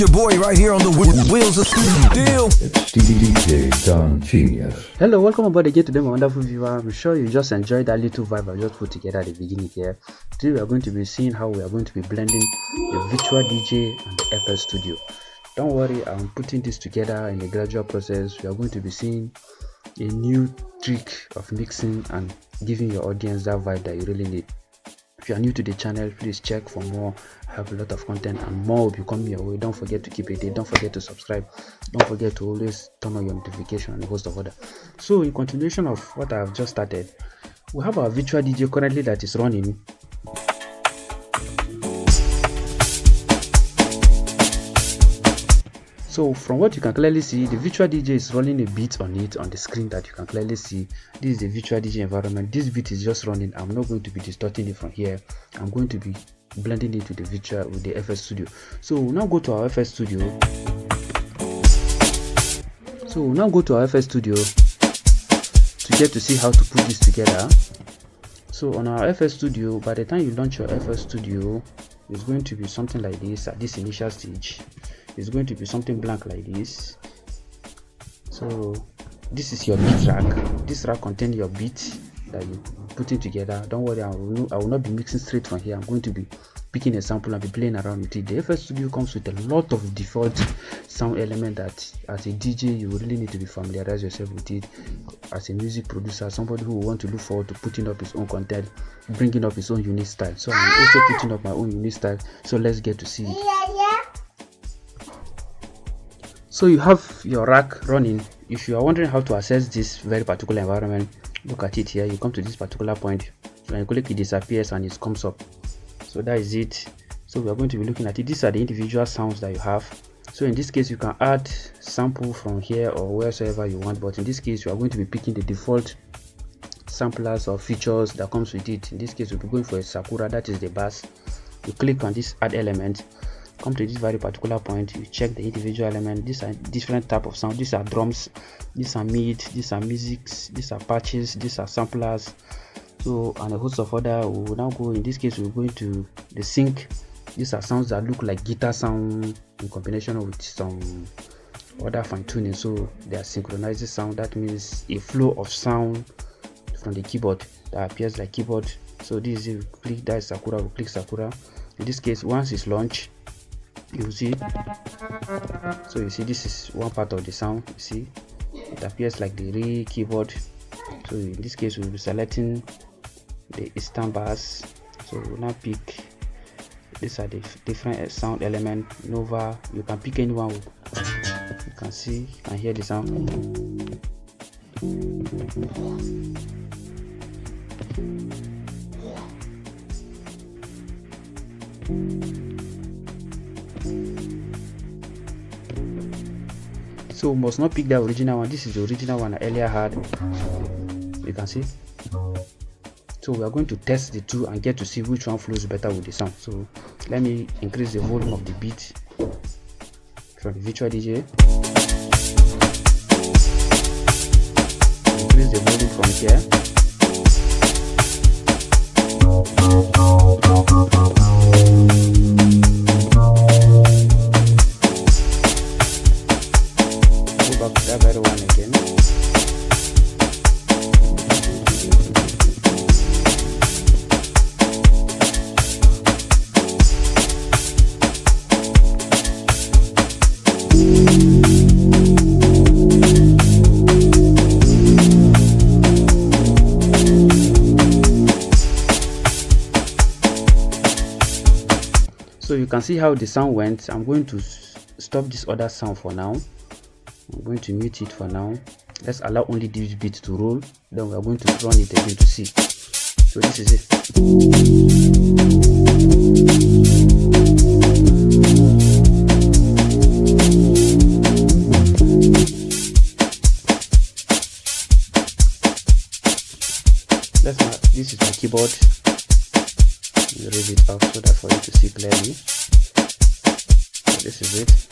your boy right here on the wheels of steel. It's DJ Don Genius. Hello, welcome aboard again today, my wonderful viewer. I'm sure you just enjoyed that little vibe I just put together at the beginning here. Today we are going to be seeing how we are going to be blending the Virtual DJ and the FL Studio. Don't worry, I'm putting this together in a gradual process. We are going to be seeing a new trick of mixing and giving your audience that vibe that you really need. If you are new to the channel, please check for more. I have a lot of content and more will be coming your way. Don't forget to keep it there. Don't forget to subscribe. Don't forget to always turn on your notification and a host of other. So in continuation of what I have just started, we have our Virtual DJ currently that is running. So from what you can clearly see, the Virtual DJ is rolling a beat on it on the screen that you can clearly see. This is the Virtual DJ environment. This beat is just running. I'm not going to be distorting it from here. I'm going to be blending it with the virtual with the FL Studio. So we'll now go to our FL Studio. To get to see how to put this together. So on our FL Studio, by the time you launch your FL Studio, it's going to be something like this at this initial stage. It's going to be something blank like this. So this is your beat rack. This rack contains your beat that you put it together. Don't worry, I will not be mixing straight from here. I'm going to be picking a sample and be playing around with it. The FL Studio comes with a lot of default sound element that as a DJ you really need to be familiarized yourself with it. As a music producer, somebody who wants to look forward to putting up his own content, bringing up his own unique style. So I'm also putting up my own unique style. So let's get to see it. So you have your rack running. If you are wondering how to access this very particular environment, look at it here. You come to this particular point, when you click, it disappears and it comes up. So that is it. So we are going to be looking at it. These are the individual sounds that you have. So in this case, you can add sample from here or wheresoever you want, but in this case you are going to be picking the default samplers or features that comes with it. In this case we'll be going for a Sakura, that is the bass. You click on this add element, come to this very particular point, you check the individual element. These are different type of sound. These are drums, these are mid, these are musics, these are patches, these are samplers, so and a host of other. We will now go, in this case we're going to the sync. These are sounds that look like guitar sound in combination with some other fine tuning, so they are synchronized sound. That means a flow of sound from the keyboard that appears like keyboard. So this is, click that Sakura, we click Sakura. In this case, once it's launched, you see, so you see this is one part of the sound. You see it appears like the real keyboard. So in this case we'll be selecting the Eastern bass. So we'll now pick, these are the different sound element. Nova, you can pick anyone. You can see and hear the sound. So must not pick the original one. This is the original one I earlier had. You can see. So we are going to test the two and get to see which one flows better with the sound. So let me increase the volume of the beat from the Virtual DJ. Increase the volume from here. So you can see how the sound went. I'm going to stop this other sound for now. I'm going to mute it for now. Let's allow only this beat to roll. Then we are going to run it again to see. So this is it. This is my keyboard. Raise it up so that for you to see clearly. This is it.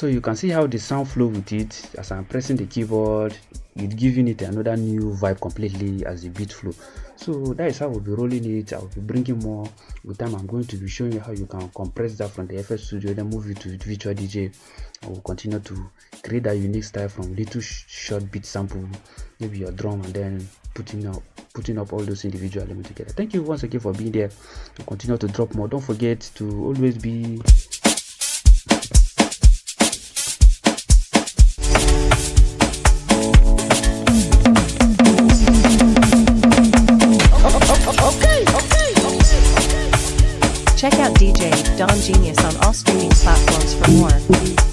So you can see how the sound flow with it. As I'm pressing the keyboard, it's giving it another new vibe completely as the beat flow. So that is how we'll be rolling it. I'll be bringing more with time. I'm going to be showing you how you can compress that from the FL Studio, then move it to Virtual DJ. I will continue to create that unique style from little short beat sample, maybe your drum, and then putting up all those individual elements together. Thank you once again for being there. I'll continue to drop more. Don't forget to always be Check out DJ Don Genius on all streaming platforms for more.